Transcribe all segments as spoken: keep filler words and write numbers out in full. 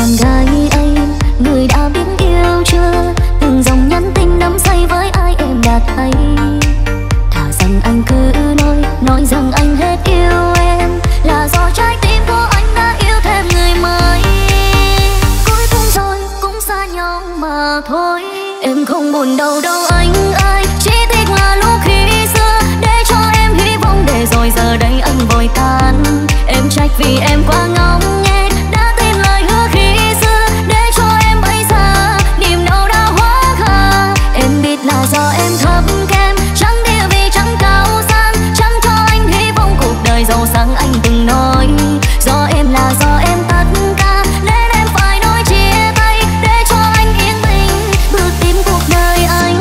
con gái ấy, người đã biết yêu chưa? Từng dòng nhắn tin đắm say với ai em đã thấy. Thà rằng anh cứ nói, nói rằng anh hết yêu em, là do trái tim của anh đã yêu thêm người mới. Cuối cùng rồi cũng xa nhau mà thôi, em không buồn đâu đâu anh ơi. Chỉ tiếc là lúc khi xưa để cho em hy vọng, để rồi giờ đây anh vội tan. Em trách vì em quá ngóng nghe, do em thấp kém, chẳng địa vị chẳng cao sang, chẳng cho anh hy vọng cuộc đời giàu sang anh từng nói. Do em là do em tất cả nên em phải nói chia tay, để cho anh yên bình bước tìm cuộc đời anh.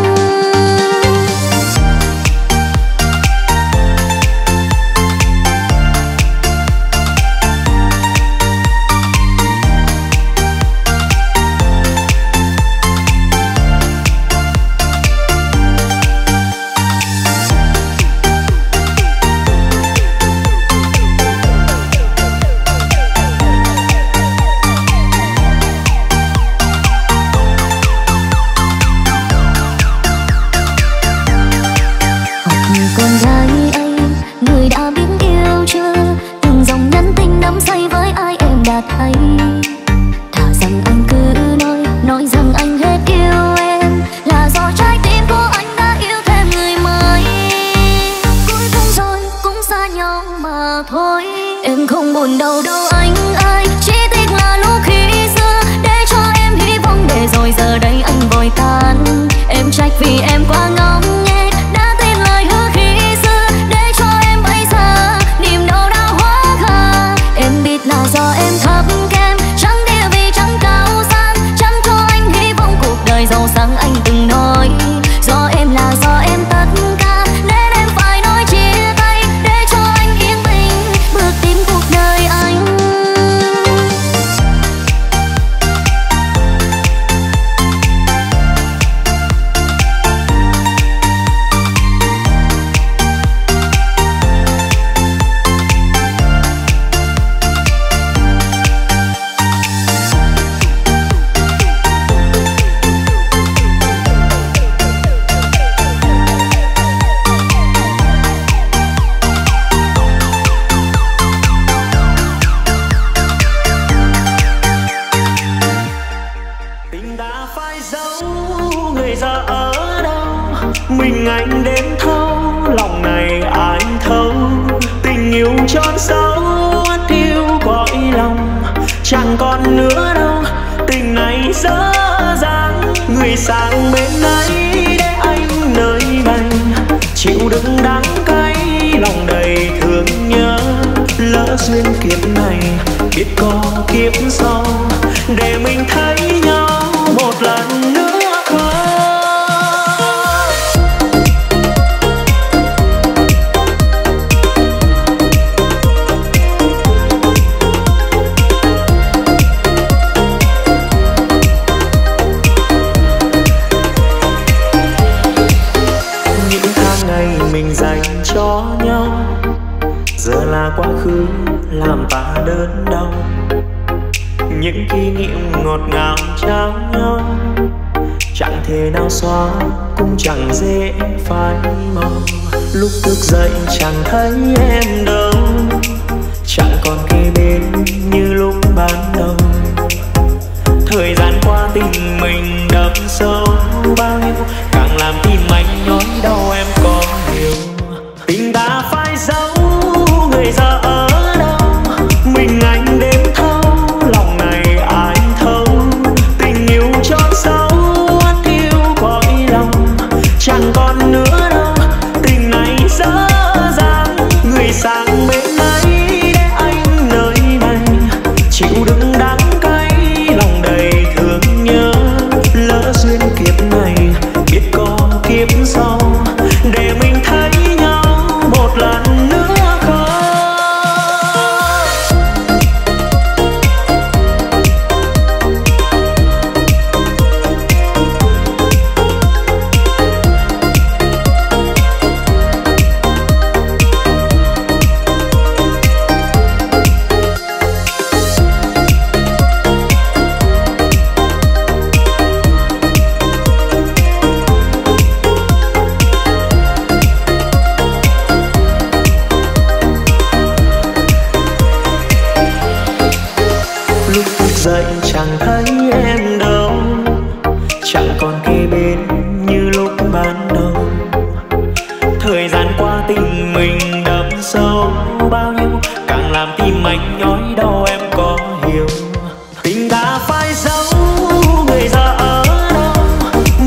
Sang bên dậy chẳng thấy em đâu, chẳng còn kề bên như lúc ban đầu. Thời gian qua tình mình đậm sâu bao nhiêu, càng làm tim anh nhói đau em có hiểu. Tình đã phai dấu người ra ở đâu,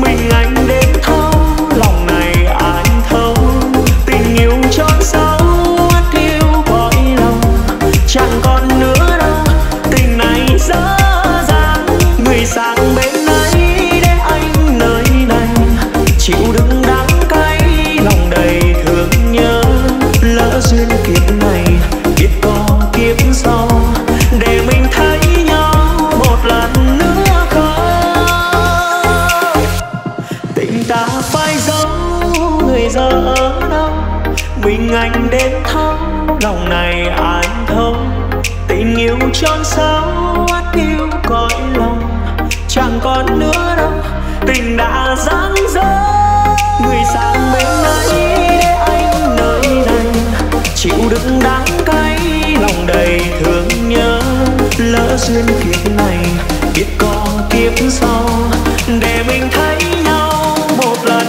mình anh đến thấu lòng này ai thấu. Tình yêu chót sâu thiếu cõi lòng, chẳng còn nữa đâu. Tình này rõ ràng người sang bên ấy để anh nơi này chịu đựng đắng cay lòng đầy thương nhớ. Lỡ duyên kiếp này biết có kiếp sau, để mình thấy nhau một lần nữa không. Tình ta phai dấu người giờ ở đâu, mình anh đến thấu lòng này ai thấu. Tình yêu trong sâu át yêu cõi lòng, chẳng còn nữa đâu. Tình đã giáng dỡ người sang bên ấy để anh nơi này chịu đựng đắng cay lòng đầy thương nhớ. Lỡ duyên kiếp này biết có kiếp sau, để mình thấy nhau một lần.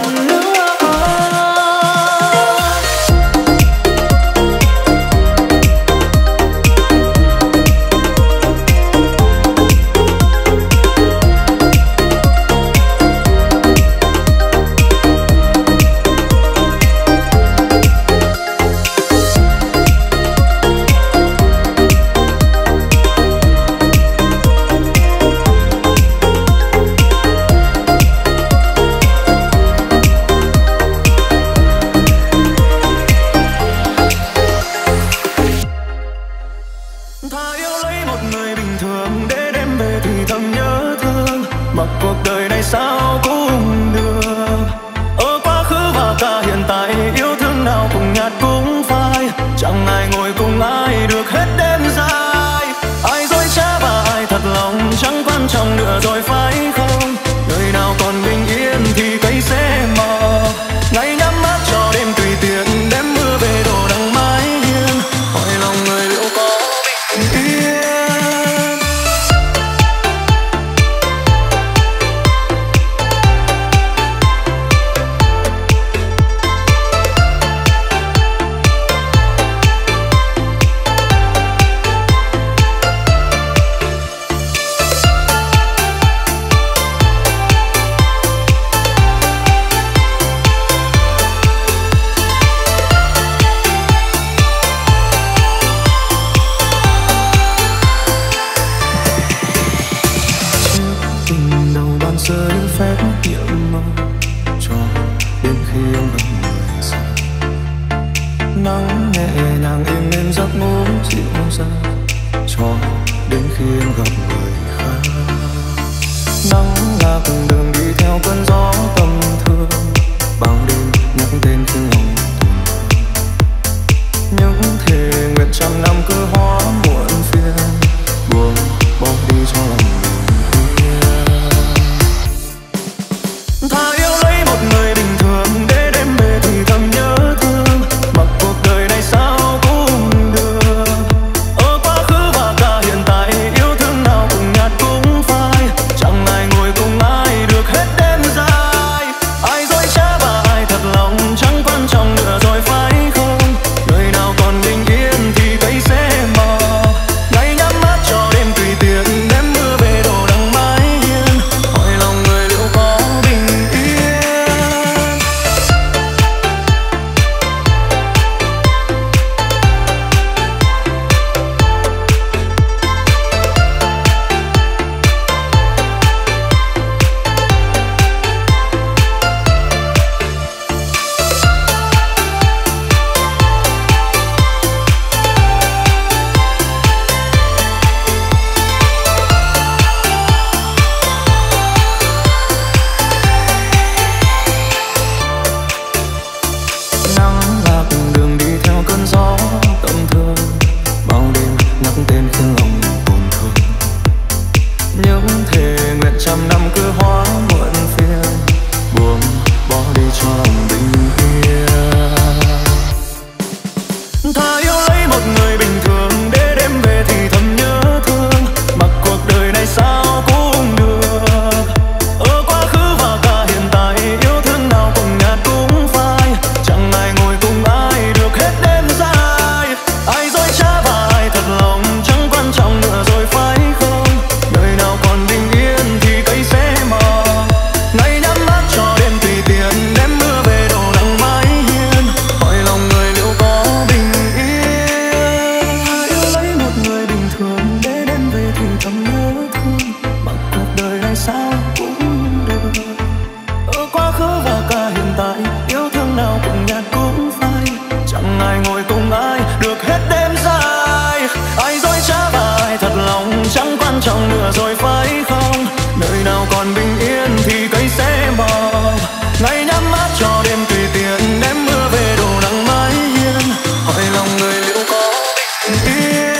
trong lửa rồi phải không? Nơi nào còn bình yên thì cây sẽ mọc. Ngày nhắm mắt cho đêm tùy tiện, đêm mưa về đổ nắng mái hiên. Hỏi lòng người liệu có bình yên.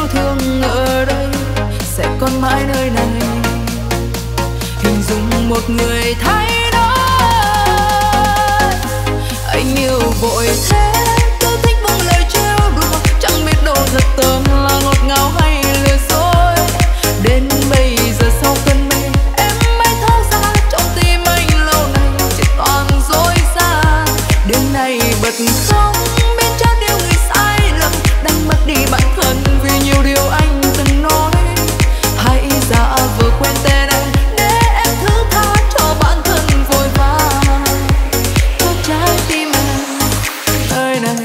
yêu thương ở đây sẽ còn mãi nơi này. Hình dung một người thay đổi, anh yêu vội thế, tôi thích buông lời trêu đùa, chẳng biết đâu giật tờm là ngọt ngào hay lừa dối. Đến bây giờ sau cơn mê em mới tháo ra, trong tim anh lâu nay chỉ toàn dối gian. Đêm nay bật khóc biết chắc yêu người sai lầm, đánh mất đi bản thân vì nhiều điều anh từng nói. Hãy giả vờ quen tên anh để em thứ tha cho bản thân vội vã. Có trái tim em nơi này.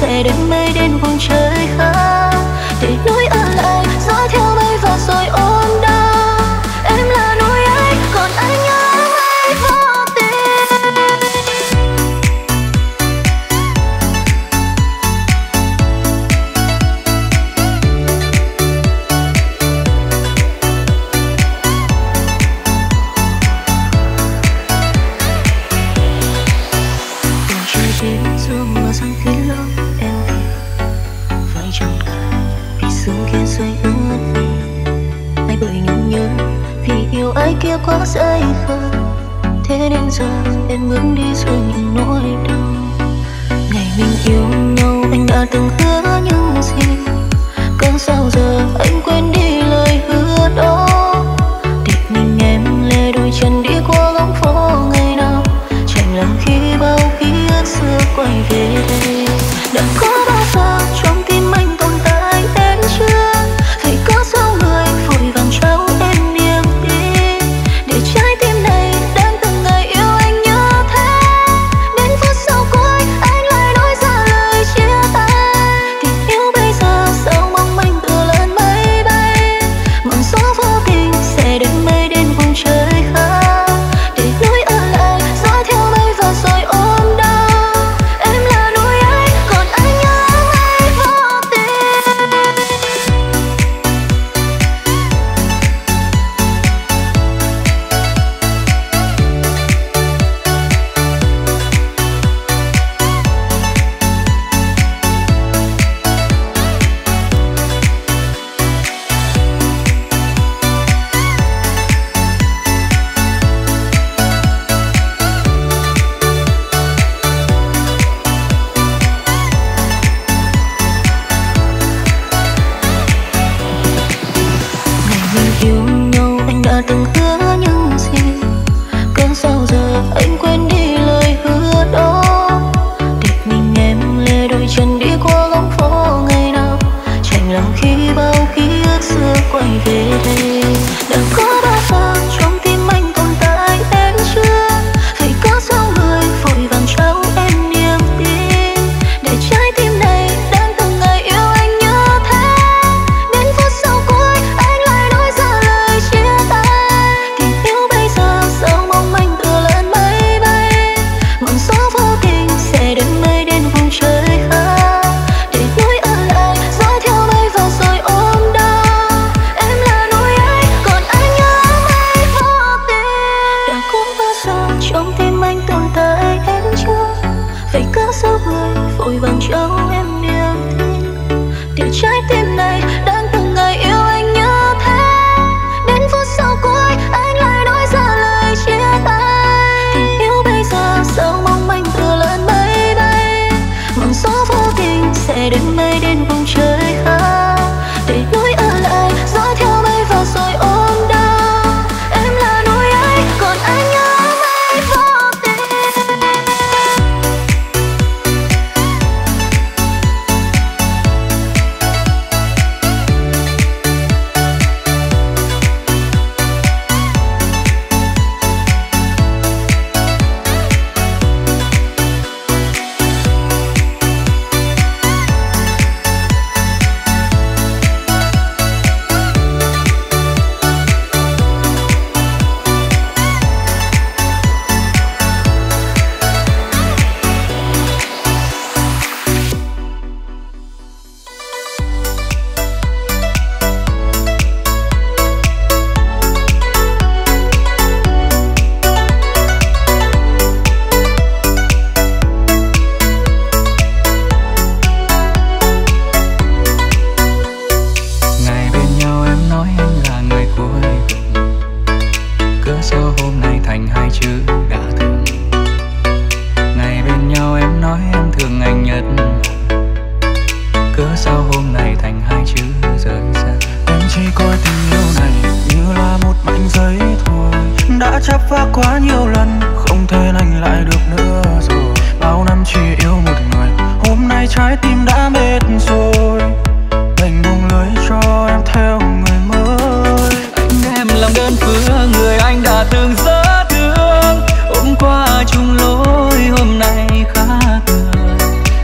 Sẽ đến mây đến vùng trời khác. đã chắp phá quá nhiều lần, không thể lành lại được nữa rồi. Bao năm chỉ yêu một người, hôm nay trái tim đã mệt rồi. Đành buông lưới cho em theo người mới. Anh em làm đơn phương, người anh đã từng rất thương. Hôm qua chung lối, hôm nay khác người.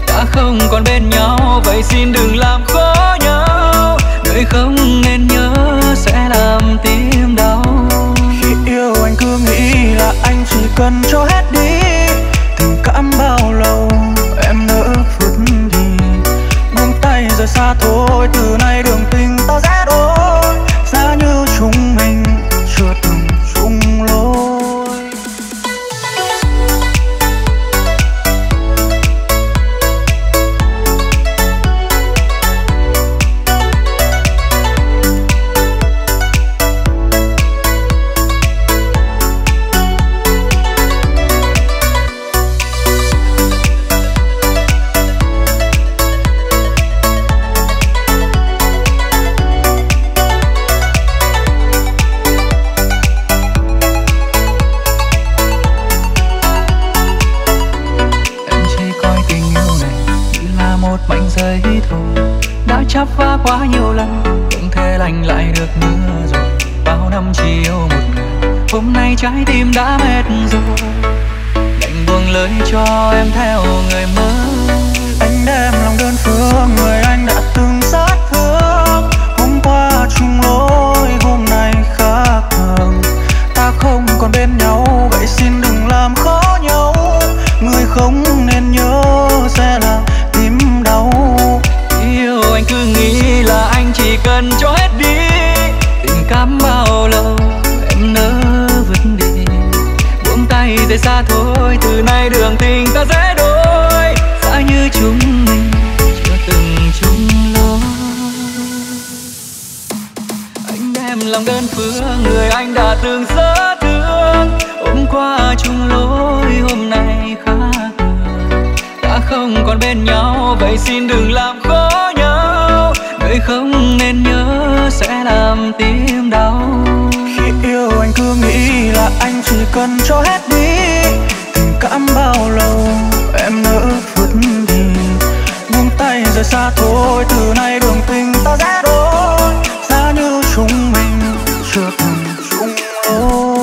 Đã không còn bên nhau, vậy xin đừng làm khó nhau. Người không nên nhớ sẽ làm tim đau. Khi yêu anh cứ nghĩ là anh chỉ cần cho hết đi. Tình cảm bao lâu em nỡ phút đi. Buông tay rời xa thôi, từ nay đường tình ta sẽ đôi. Giá như chúng mình chưa từng chung lối. Chắp phá quá nhiều lần, không thể lành lại được nữa rồi. Bao năm chỉ yêu một người, hôm nay trái tim đã mệt rồi. Đành buông lưới cho em theo người mới. Anh đem lòng đơn phương, người anh đã từng sát thương. Hôm qua chung lối, hôm nay khác thường. Ta không còn bên nhau, vậy xin đừng làm khó nhau. Người không nên nhớ sẽ là tim đau. Anh cứ nghĩ là anh chỉ cần cho hết đi. Tình cảm bao lâu em nỡ vứt đi. Buông tay rời xa thôi, từ nay đường tình ta sẽ đôi. Giá như chúng mình chưa từng chung lối. Anh đem lòng đơn phương, người anh đã từng rất thương. Hôm qua chung lối, hôm nay khác người. Đã không còn bên nhau, vậy xin đừng làm khó nhau. Người không nên nhớ sẽ làm tim đau. Khi yêu anh cứ nghĩ là anh chỉ cần cho hết đi. Tình cảm bao lâu em nỡ vứt đi. Buông tay rời xa thôi, từ nay đường tình ta sẽ đôi. Giá như chúng mình chưa từng chung lối.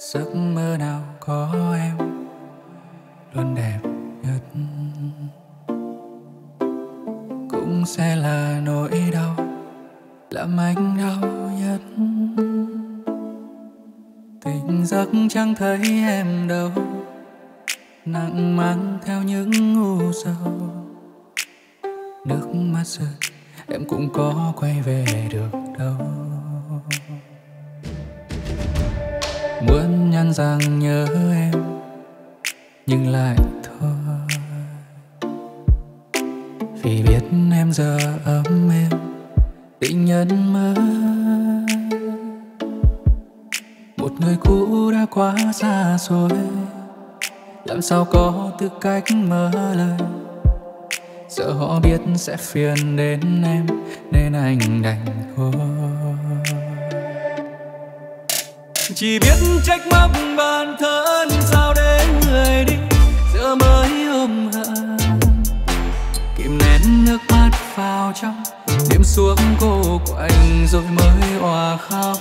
giấc mơ nào có em luôn đẹp nhất cũng sẽ là nỗi đau làm anh đau nhất. Tỉnh giấc chẳng thấy em đâu, nặng mang theo những u sầu. Nước mắt rơi em cũng có quay về được đâu. Muốn nhắn rằng nhớ em nhưng lại thôi, vì biết em giờ ấm em tình nhân mới. Một người cũ đã quá xa rồi, làm sao có tư cách mở lời. Sợ họ biết sẽ phiền đến em nên anh đành thôi. Chỉ biết trách móc bản thân sao để người đi giờ mới ôm hận, kìm nén nước mắt vào trong đêm xuống cô quạnh rồi mới òa khóc.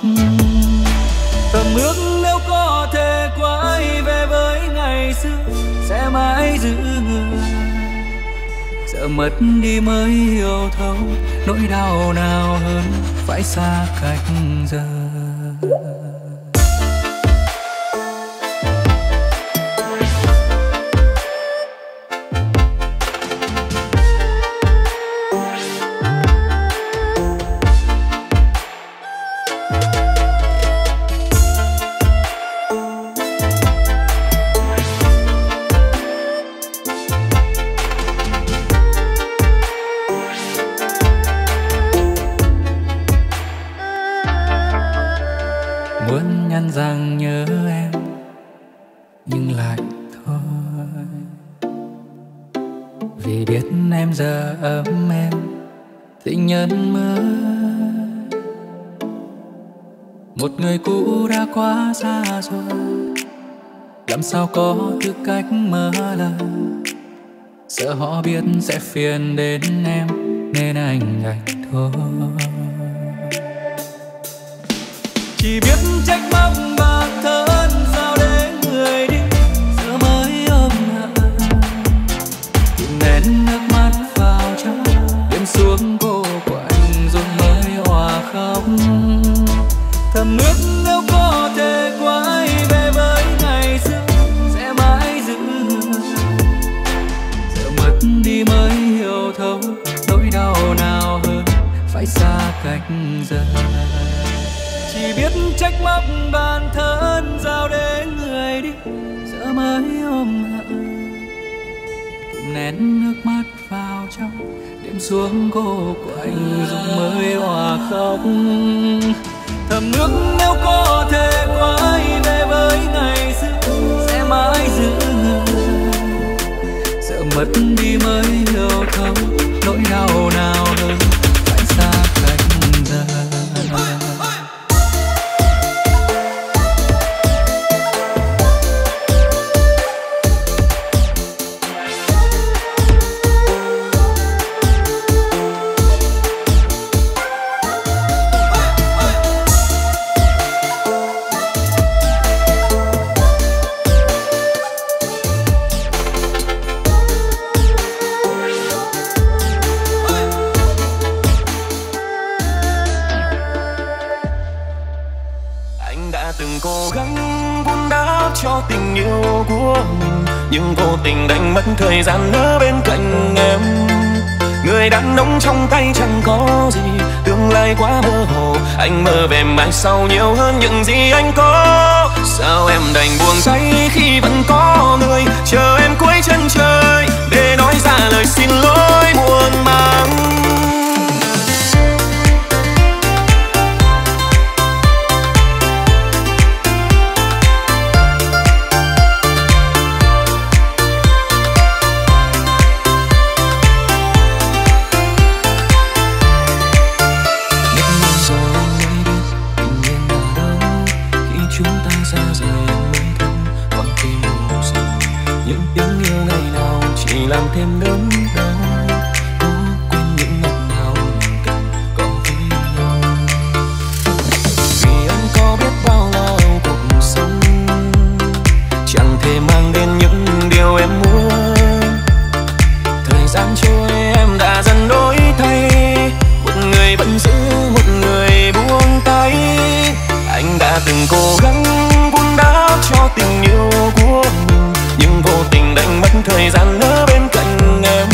Tầm ước nếu có thể quay về với ngày xưa sẽ mãi giữ người, sợ mất đi mới hiểu thấu nỗi đau nào hơn phải xa cách giờ. Muốn nhắn rằng nhớ em nhưng lại thôi, vì biết em giờ ấm em tình nhân mới. Một người cũ đã quá xa rồi, làm sao có tư cách mở lời. Sợ họ biết sẽ phiền đến em nên anh đành thôi. Chỉ biết trách móc bản thân sao để người đi giờ mới ôm hận, kìm nén nước mắt vào trong đêm xuống cô quạnh rồi mới òa khóc. Thầm ước nếu có thể quay về với ngày xưa sẽ mãi giữ người, giờ mất đi mới hiểu thấu nỗi đau nào hơn phải xa cách giờ. Chỉ biết trách móc bản thân giao để người đi giờ mới ôm hận, kìm nén nước mắt vào trong đêm xuống cô quạnh rồi mới òa khóc. Thầm ước nếu có thể quay về với ngày xưa sẽ mãi giữ người, sợ mất đi mới hiểu thấu nỗi đau nào hơn phải xa cách giờ. Tình yêu của mình nhưng vô tình đánh mất thời gian ở bên cạnh em. Người đàn ông trong tay chẳng có gì, tương lai quá mơ hồ. Anh mơ về mai sau nhiều hơn những gì anh có. Sao em đành buông tay khi vẫn có người chờ em cuối chân trời để nói ra lời xin lỗi muộn màng. Vì anh có biết bao lâu cuộc sống đã từng cố gắng vun đắp cho tình yêu của mình, nhưng vô tình đánh mất thời gian lỡ bên cạnh em.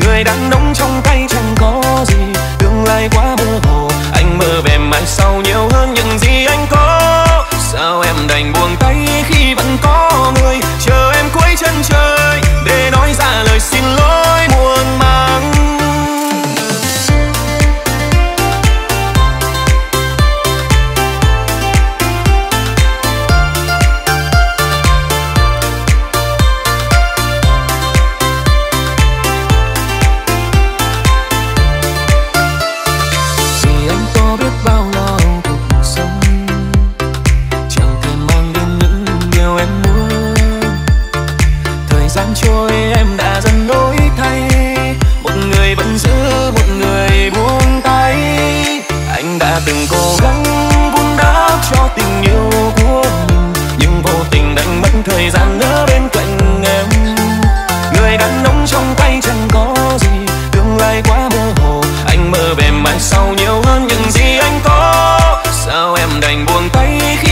Người đàn ông trong tay chẳng có gì, tương lai quá mơ hồ, anh mơ về mai sau nhiều hơn những gì anh có. Sao em đành buông tay khi vẫn có người chờ em cuối chân trời để nói ra lời xin lỗi muộn màng. Từng cố gắng vun đắp cho tình yêu của mình, nhưng vô tình đánh mất thời gian lỡ bên cạnh em. Người đàn ông trong tay chẳng có gì, tương lai quá mơ hồ, anh mơ về mai sau nhiều hơn những gì anh có. Sao em đành buông tay khi vẫn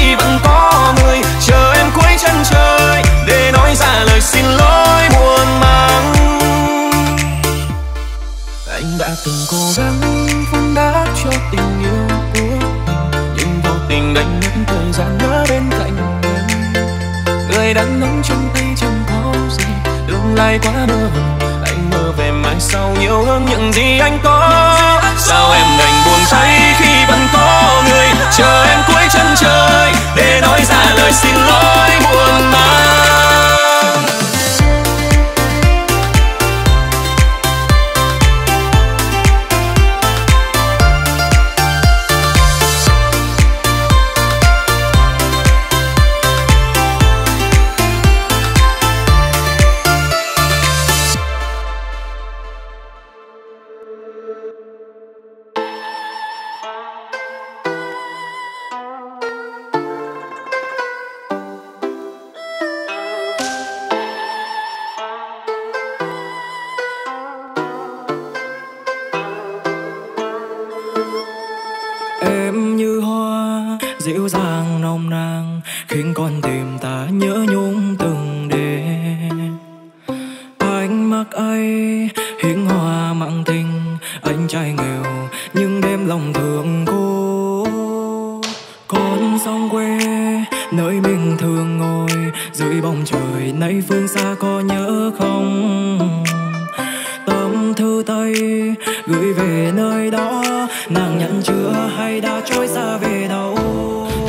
có người chờ em cuối chân trời để nói ra lời xin lỗi muộn màng. Anh đã từng cố gắng vun đắp cho tình yêu, đánh mất thời gian ở bên cạnh em. Người đàn ông trong tay chẳng có gì, tương lai quá mơ hồ, anh mơ về mai sau nhiều hơn những gì anh có. Sao em đành buông tay khi vẫn có người chờ em cuối chân trời để nói ra lời xin lỗi muộn màng. Dịu dàng nồng nàn khiến con tim ta nhớ nhung từng đêm. Ánh mắt ấy hiến hòa mặn tình, anh trai nghèo nhưng đêm lòng thương cô. Con sông quê nơi mình thường ngồi, dưới bóng trời nay phương xa có nhớ không? Tâm thư Tây gửi về nơi đó, nàng nhận chưa hay đã trôi xa về đâu?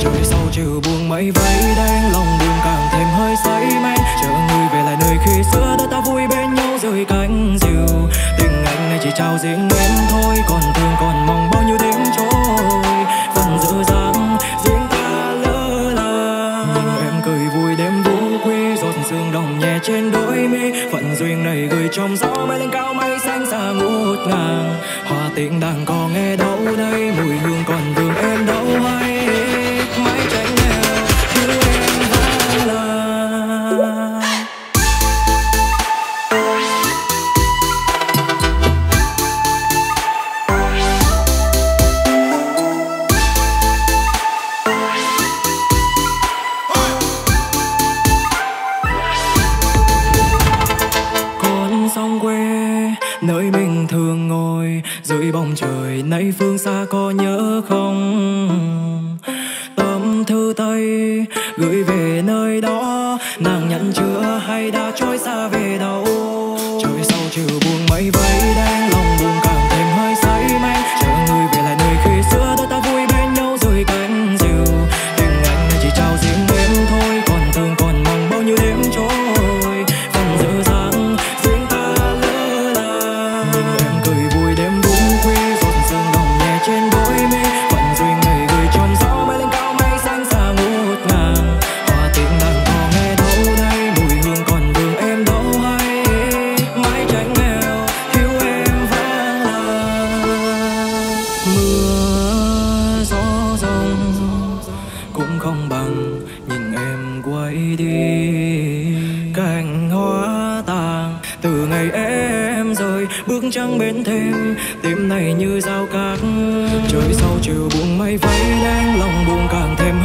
Trời sau chiều buông mây vẫy đen, lòng buồn càng thêm hơi say men. Chờ người về lại nơi khi xưa đã ta vui bên nhau dưới cánh diều. Tình anh này chỉ trao riêng em thôi, còn thương còn mong bao nhiêu đêm trôi phần dữ dàng riêng ta lỡ là. Nhìn em cười vui đêm vũ quy, giọt sương đồng nhẹ trên đôi mi. Phận duyên này gửi trong gió bay lên cao mây xanh xa ngút ngàn. Hoa tình đang có nghe đâu đây, mùi hương còn vương em đâu hay? Nay phương xa có nhớ không? Tâm thư Tây gửi về nơi đó, nàng nhận chưa hay đã trôi xa về đâu? Trời sau chiều buông mây vẫy đen, lòng buồn càng thêm hơi say men. Chờ người về lại nơi khi xưa đã ta vui bên nhau dưới cánh diều. Tình anh này chỉ trao riêng em thôi, còn thương còn mong bao nhiêu đêm trôi phần dữ dàng riêng ta lỡ là. Nhìn em cười vui đêm đúng quy, trên đôi mi vẫn duyên người gửi trong gió bay lên cao mây xanh xa ngút ngàn. Hoa tình đang có nghe đâu đây, mùi hương còn vương em đâu hay? Mái tranh nghèo hiu em vang là mưa gió rông cũng không bằng nhìn em quay đi. Cành hoa tàn từ ngày em rời, bước trăng bên thêm tim này như dao cắt. Trời sau chiều buông mây vẫy đen, lòng buồn càng thêm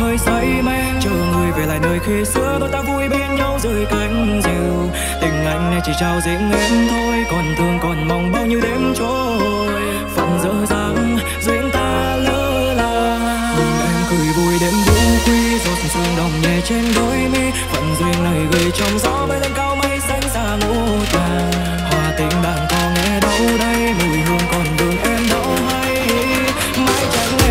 say mê chờ người về lại nơi khi xưa đôi ta vui bên nhau dưới cánh diều. Tình anh này chỉ trao riêng em thôi, còn thương còn mong bao nhiêu đêm trôi phần dở dang duyên ta lỡ là. Nhìn em cười vui đêm buông quy giọt sương đồng nhẹ trên đôi mi, phận duyên lời gửi trong gió bay lên cao mây xanh xa ngũ tàn. Hòa tình đàn có nghe đâu đây mùi hương còn đường em đâu hay. Phương gặp nhau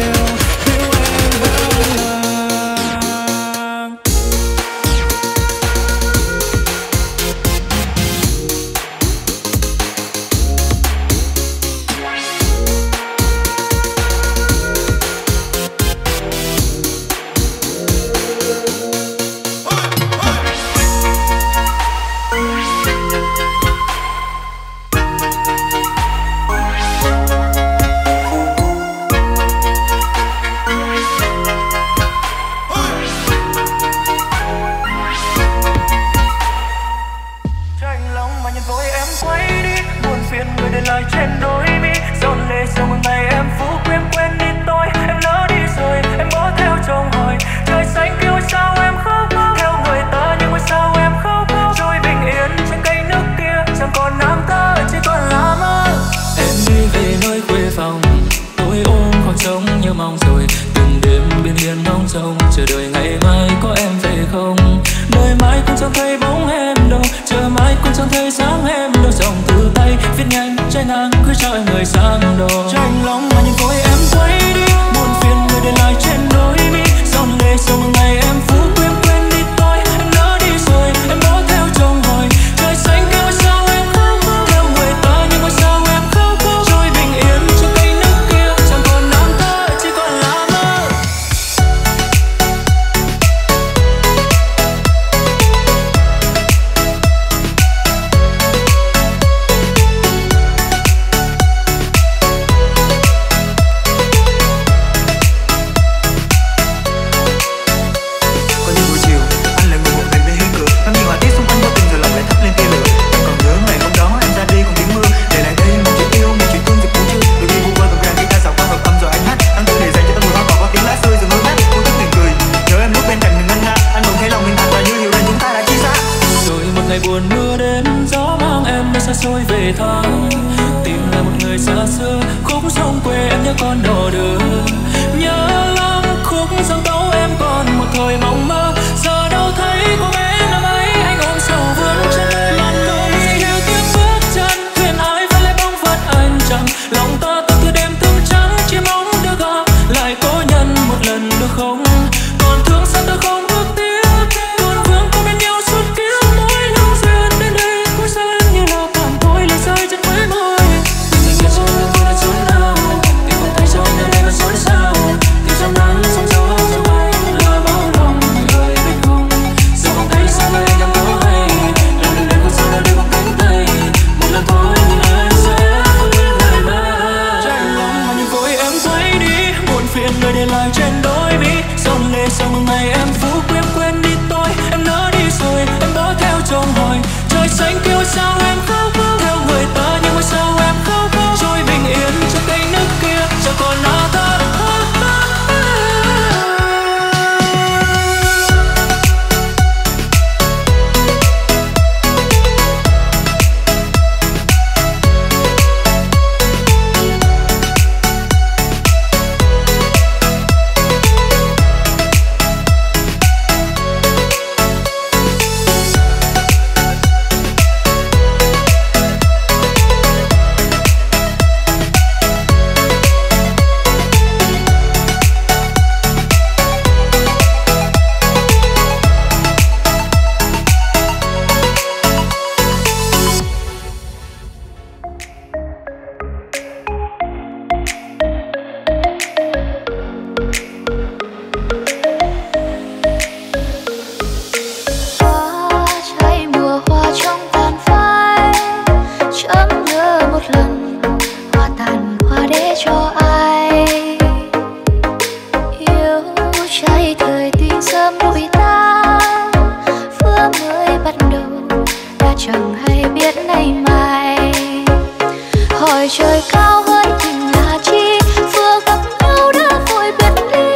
đã vội biệt ly,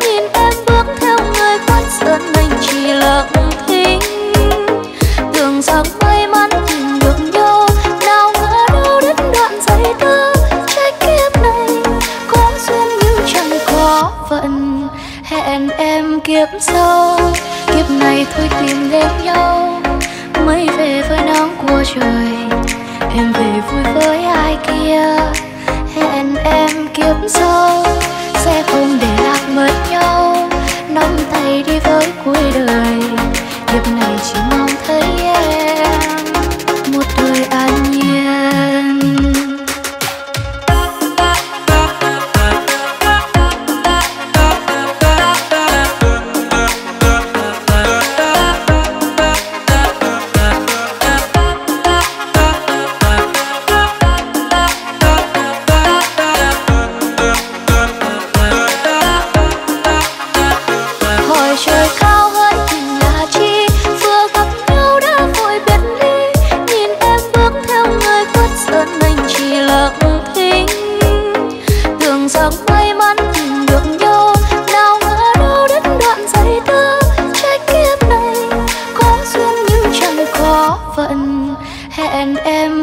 nhìn em bước theo người ta. em kiếp sau, kiếp này thôi tìm đến nhau. Mây về với nắng của trời, em về vui với ai kia. Hẹn em kiếp sau sẽ không để lạc mất nhau, nắm tay đi với cuối đời. Kiếp này chỉ mong thấy em một đời an nhiên.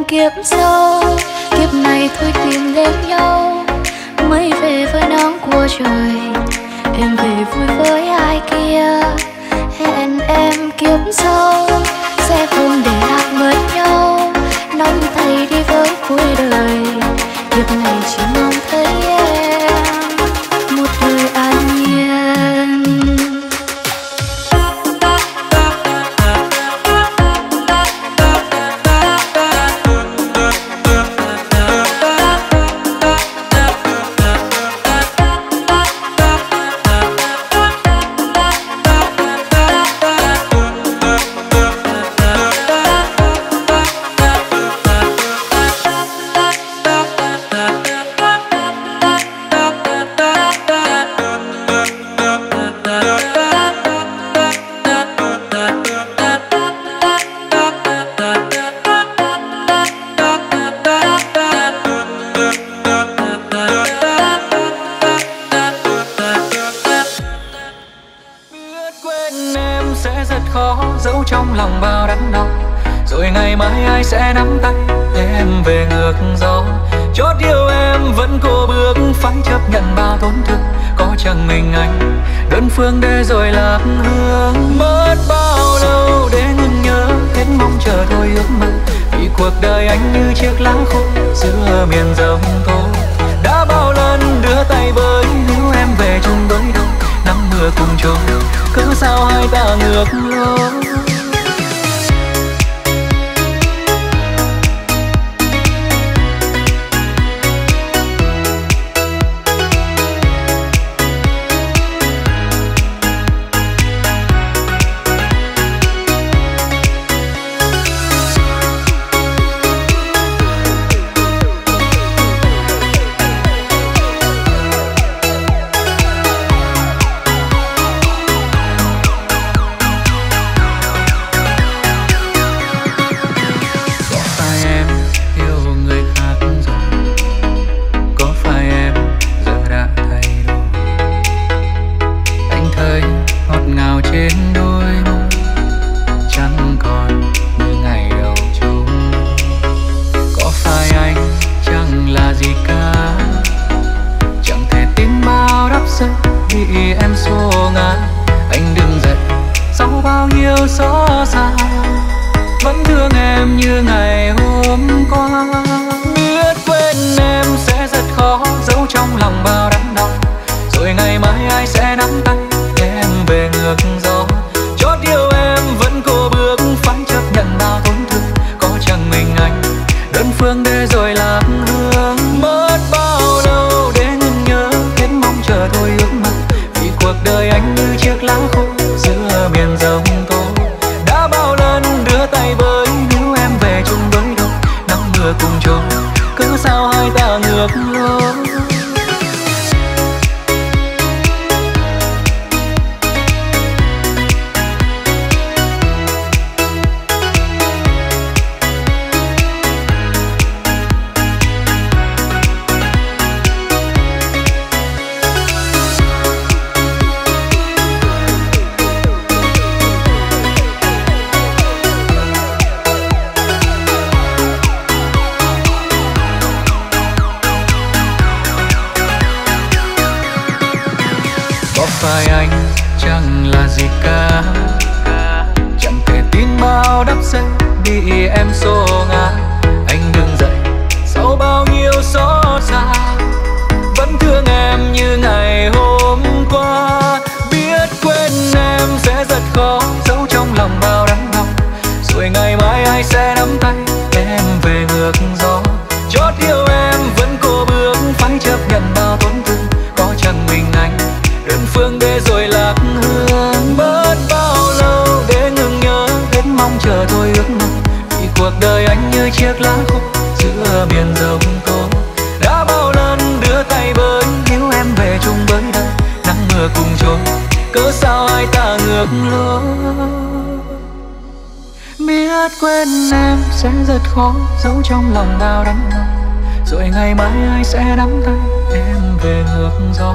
Kiếp sau, kiếp này thôi tìm đến nhau. Mây về với nắng của trời, em về vui với ai kia. Hẹn em kiếp sau sẽ không để lạc mất nhau, nắm tay đi với cuối đời. Kiếp này chỉ mong thấy em một đời an nhiên. Giữa miền giông tố, đã bao lần đưa tay với, nếu em về chung chẳng là gì cả, chẳng thể tin bao đắp xây bị em xô ngã. Anh đứng dậy sau bao nhiêu xót xa, vẫn thương em như ngày hôm qua. Biết quên em sẽ rất khó, giấu trong lòng bao đắng đau, rồi ngày mai ai sẽ nắm tay em về ngược gió. Chót yêu em vẫn cô bước, phải chấp nhận bao tổn thương, có chẳng mình anh đơn phương để rồi lạc hương. Mất bao lâu để ngừng nhớ, hết mong chờ thôi ước mong, vì cuộc đời anh như chiếc lá khô giữa miền rộng cô. Đã bao lần đưa tay với, nếu em về chung với đời, nắng mưa cùng trôi, cớ sao ai ta ngược lối. Biết quên em sẽ rất khó, giấu trong lòng bao đắng đau, rồi ngày mai ai sẽ nắm tay em về ngược gió.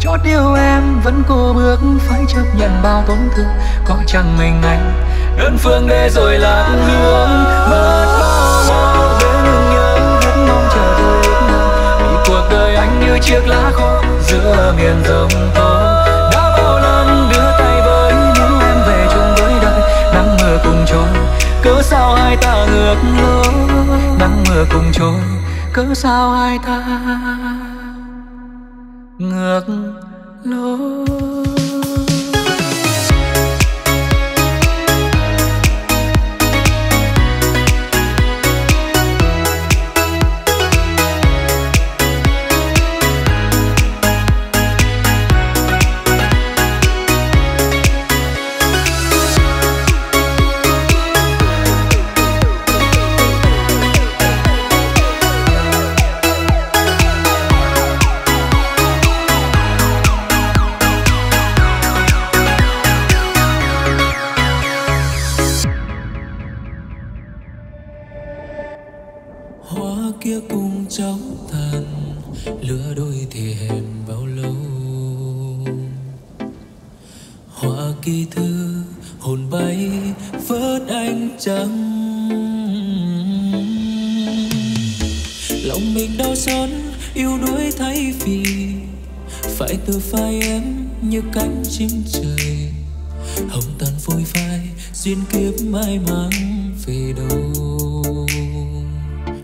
Chót yêu em vẫn cô bước, phải chấp nhận bao tổn thương, có chẳng mình anh đơn phương để rồi lạc hướng. Mất bao lâu để ngừng nhớ, vẫn mong chờ tôi ước mơ, vì cuộc đời anh như chiếc lá khô giữa miền rộng tố. Đã bao lần đưa tay với, nếu em về chung với đời, nắng mưa cùng trôi, cớ sao hai ta ngược lối. Nắng mưa cùng trôi, cớ sao hai ta ngược lối. Từ phai em như cánh chim trời, hồng tàn phôi phai, duyên kiếp mãi mang về đâu.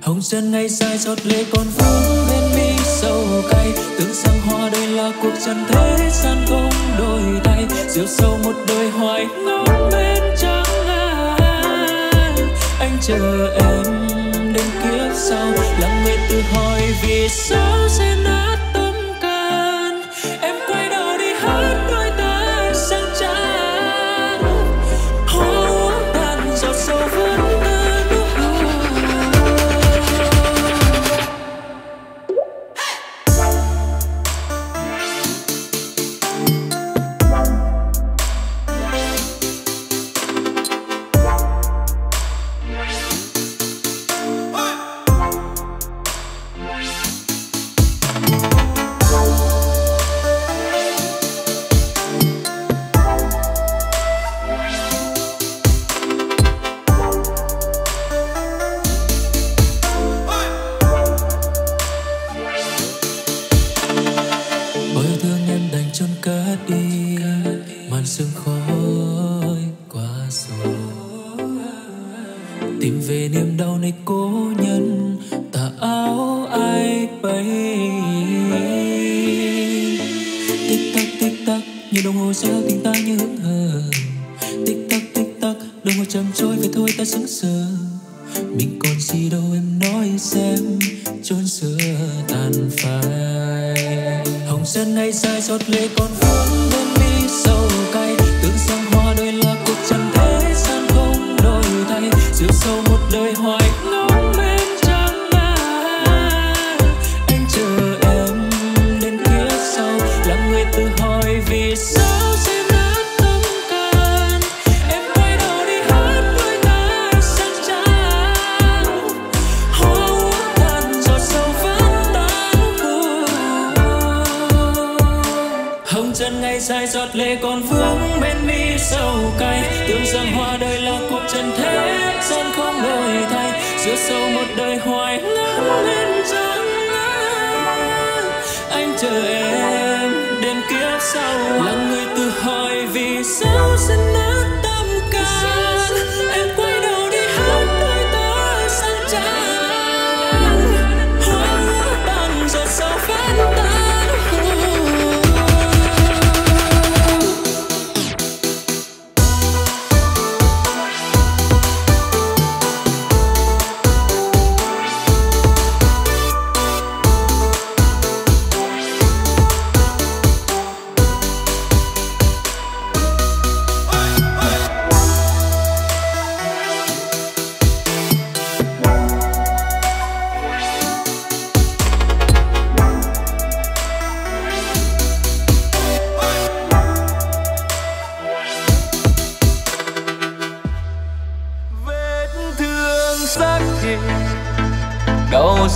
Hồng trần ngày dài giọt lệ còn vương bên mi sầu cay, tưởng rằng hoa đây là cuộc trần thế gian không đổi thay, rượu sâu một đời hoài ngóng bên chẳng ai. Anh chờ em đến kiếp sau, lặng người tự hỏi vì sao sẽ nát. Chờ em đến kiếp sau, là người từ hỏi vì sao xin nát tâm can, em quay đầu đi hát đôi ta sang tràn, hoa tàn giọt sao phán tan.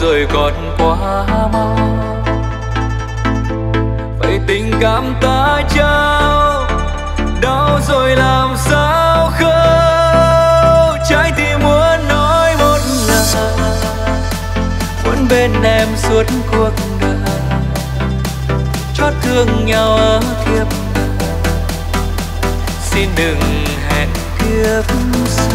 Rồi còn quá mau, vậy tình cảm ta trao đau rồi làm sao khâu. Trái tim muốn nói một lời, muốn bên em suốt cuộc đời, chót thương nhau ở kiếp đời. Xin đừng hẹn kiếp sau.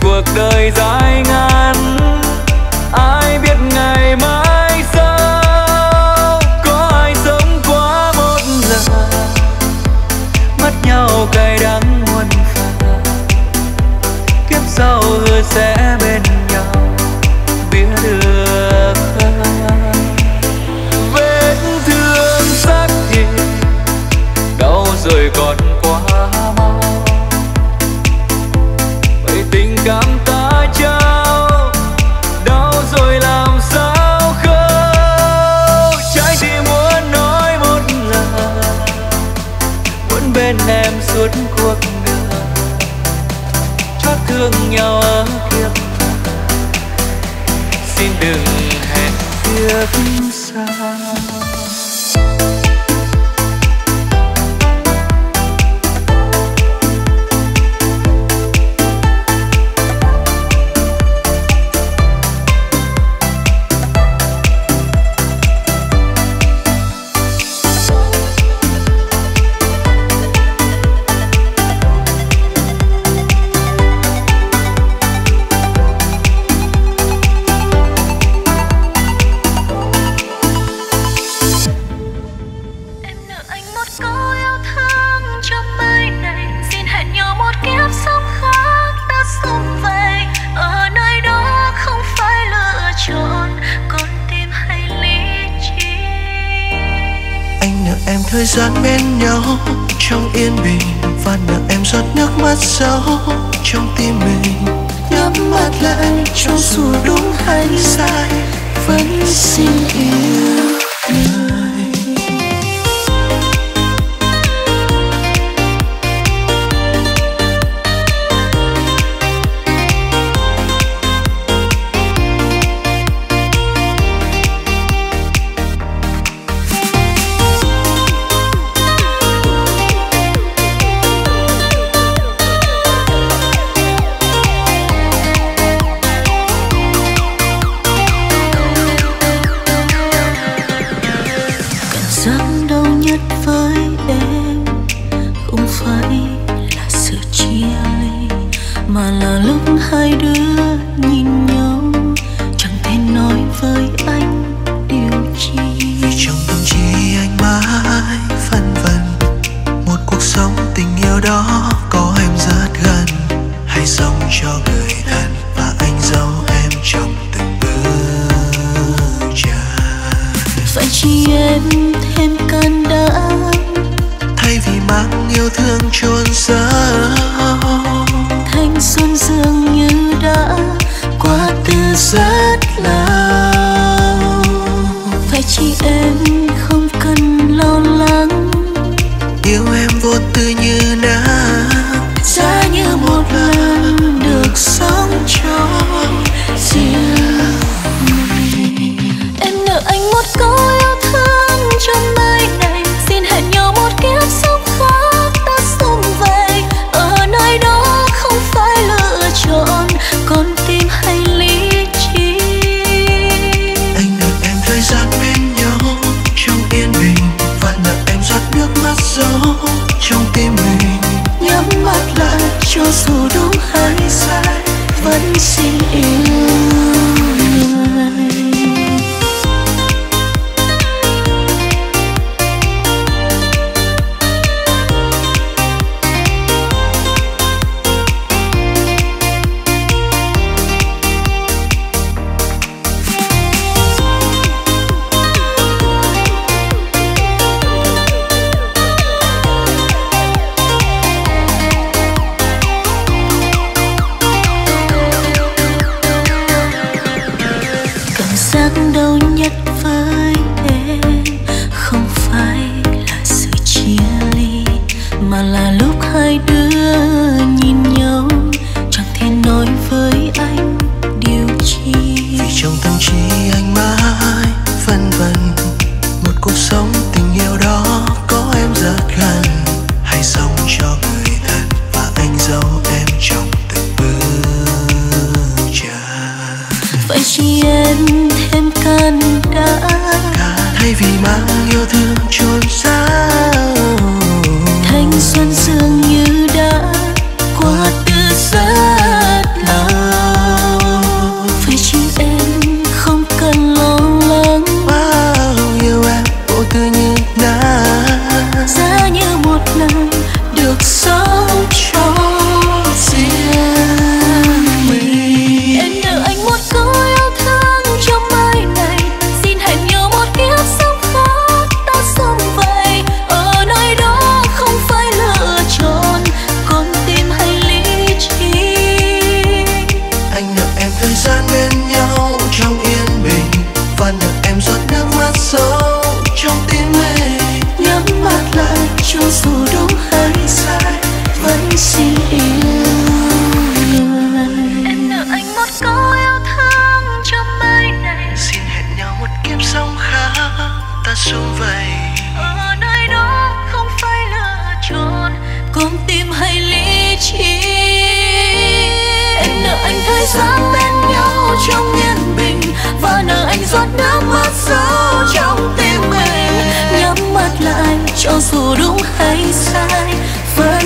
Cuộc đời dài ngàn phải lựa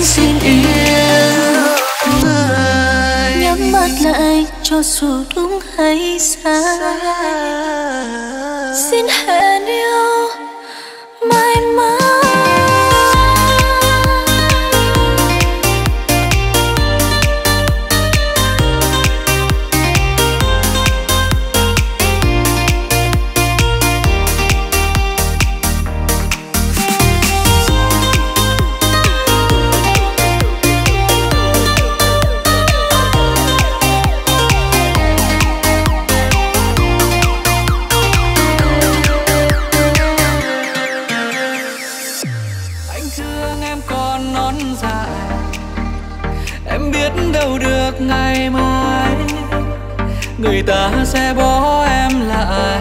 xin yêu vời. Nhắm mắt lại cho dù đúng hay sai, xin hẹn yêu mãi mãi. Người ta sẽ bỏ em lại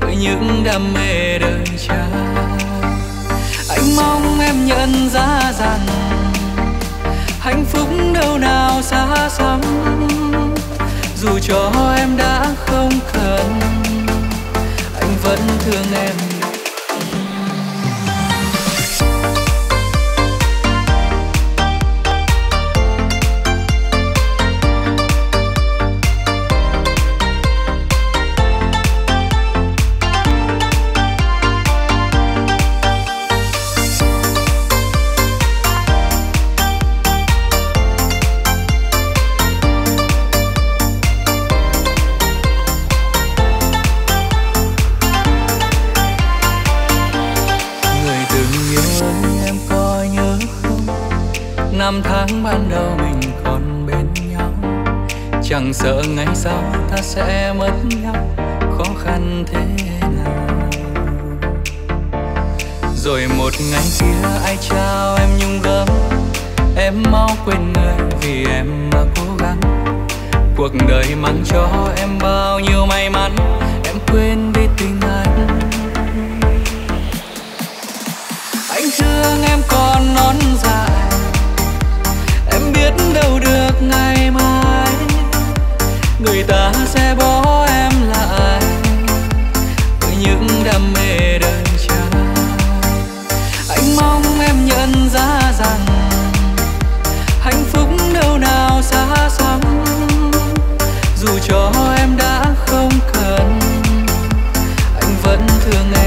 với những đam mê đời trai. Anh mong em nhận ra rằng hạnh phúc đâu nào xa xăm, dù cho em đã không cần anh vẫn thương em. Năm tháng ban đầu mình còn bên nhau, chẳng sợ ngày sau ta sẽ mất nhau. Khó khăn thế nào? Rồi một ngày kia ai trao em nhung gấm, em mau quên người vì em mà cố gắng. Cuộc đời mang cho em bao nhiêu may mắn, em quên đi tình anh. Anh thương em còn non dài, biết đâu được ngày mai người ta sẽ bỏ em lại với những đam mê đời trai. Anh mong em nhận ra rằng hạnh phúc đâu nào xa xăm, dù cho em đã không cần anh vẫn thương em.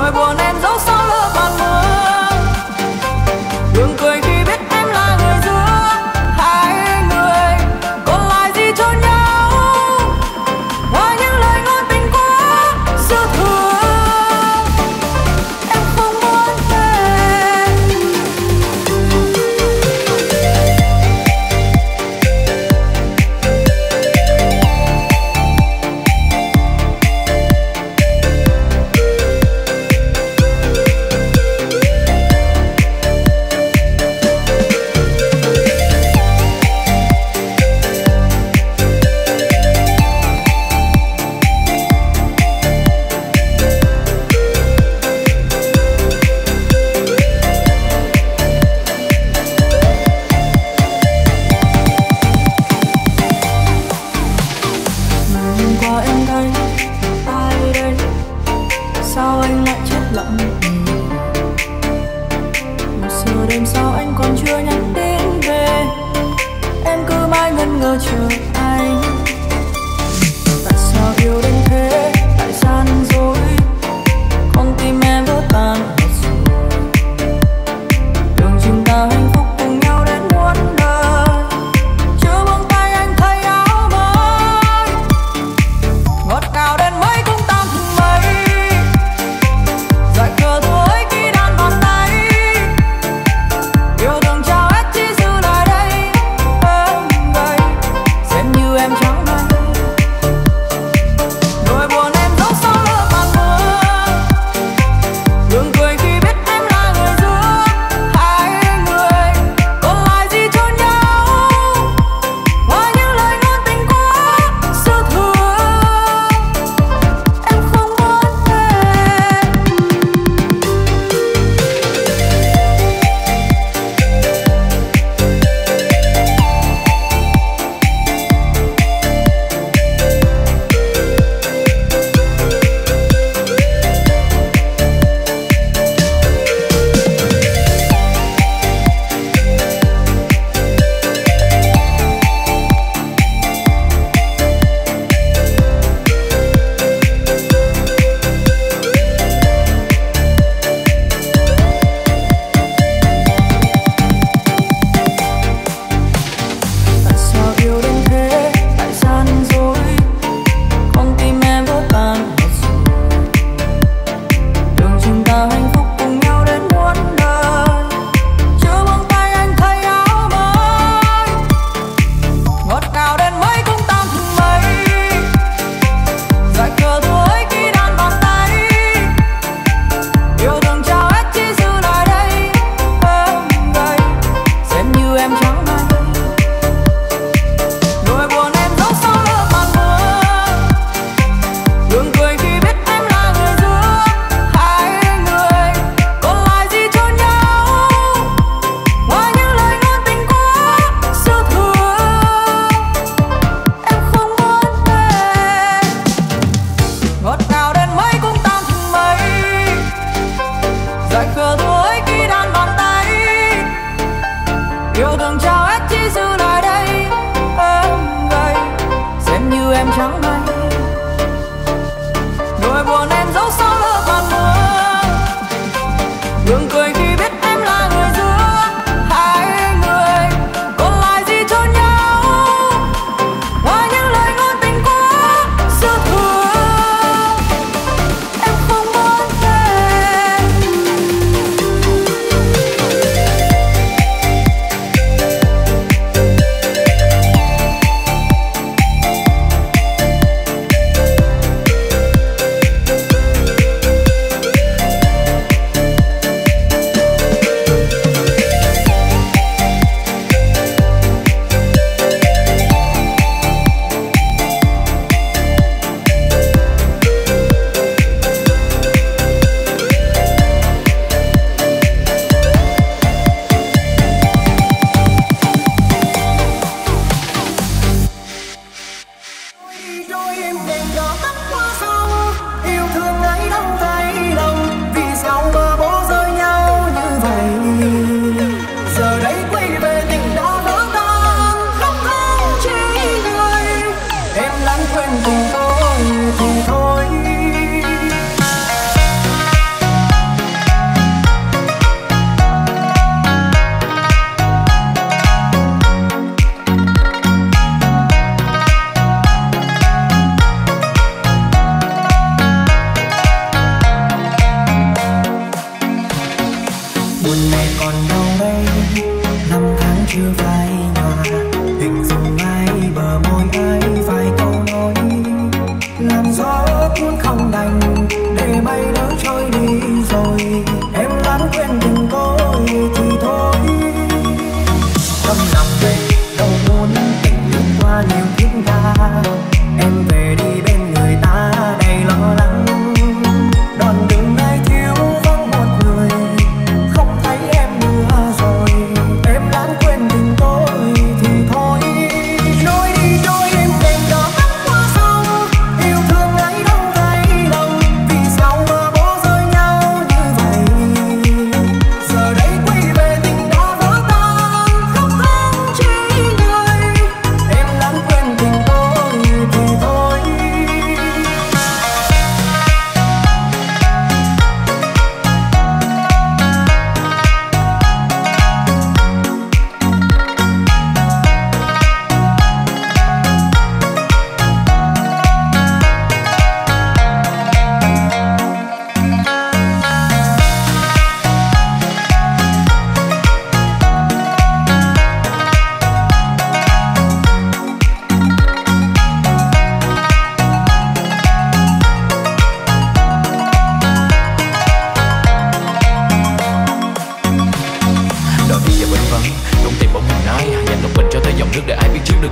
nỗi buồn em giấu sau lớp màn mưa. Đường cười khi biết em là người giữa hai người, còn lại gì cho nhau ngoài những lời ngôn tình quá xưa thương. Em không muốn về.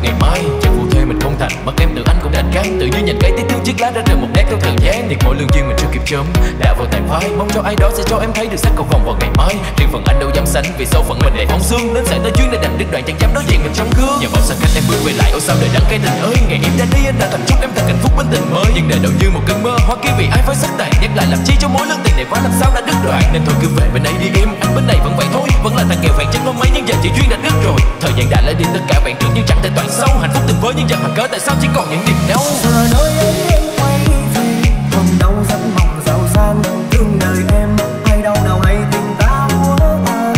được ngày mai. Chắc phụ thuê mình không thành, mất em tự anh cũng đành cái. Tự nhiên nhìn cái tiếc thương chiếc lá ra rời một nét theo thời gian. Thiệt mỗi lương duyên mình chưa kịp chớm đã vào tay phái. Mong cho ai đó sẽ cho em thấy được sắc cầu vòng vào ngày mai. Riêng phần anh đâu dám sánh vì sau phận mình đầy phong xương. Nên sẽ tới chuyến để đành đứt đoạn chẳng dám đối diện mình trong gương. Nhờ vào sân khách em bước về lại, ô sao đời đắng cay tình ơi. Ngày em đã đi anh đã thành chúc em thật hạnh phúc bên tình mới. Nhưng đời đâu như một cơn mơ hoa kia vì ai phải sắc tàn. Nhắc lại làm chi cho mối lương tình này quá làm sao đã đứt đoạn. Nên thôi cứ về bên ấy đi em, anh bên này vẫn vậy thôi. Vẫn là thằng kèo vàng trên con máy nhưng giờ chỉ duyên đã đứt rồi. Thời gian đã lấy đi tất cả bạn trước nhưng chẳng thể toàn sâu. Hạnh phúc tình với nhưng giờ hẳn cỡ tại sao chỉ còn những niềm đau. Giờ nơi ấy em quay về, còn đâu giấc mộng giàu sang. Thương đời em hay đâu nào hay tình ta múa tàn.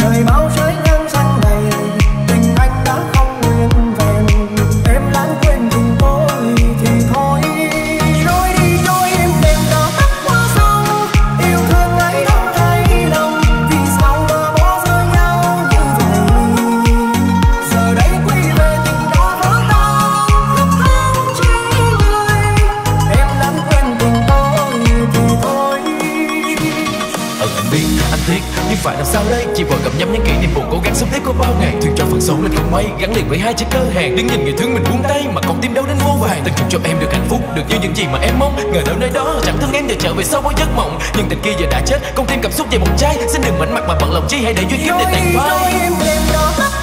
Đời bao trái ngang sang này, tình anh đã không nguyên vẹn. Em lãng quên cùng tôi thì thôi. Rồi đi rồi em đêm đã tắt quá sâu. Yêu thương ấy không thấy lòng, vì sao mà bỏ rơi nhau như vậy. Giờ đây quay về tình đó vỡ tan, khóc than chia lìa. Em lãng quên cùng tôi thì thôi. Ở anh biết anh tiếc nhưng phải làm sao đây. Chỉ vội cầm nhắm những kỷ niệm buồn cố gắng sống tiếp có bao ngày. Thương cho phần xấu lên không may gắn liền với hai chiếc cơ hàng. Đứng nhìn người thương mình buông tay mà còn tim đau đến vô vàng. Từng chúc cho em được hạnh phúc, được như những gì mà em mong. Ngờ đâu nơi đó chẳng thương em để trở về sau mỗi giấc mộng. Nhưng tình kia giờ đã chết, con tim cảm xúc về một chai. Xin đừng mảnh mặt mà bận lòng chi, hãy để duyên kiếp để tàn phai. Rồi em đêm đó tắt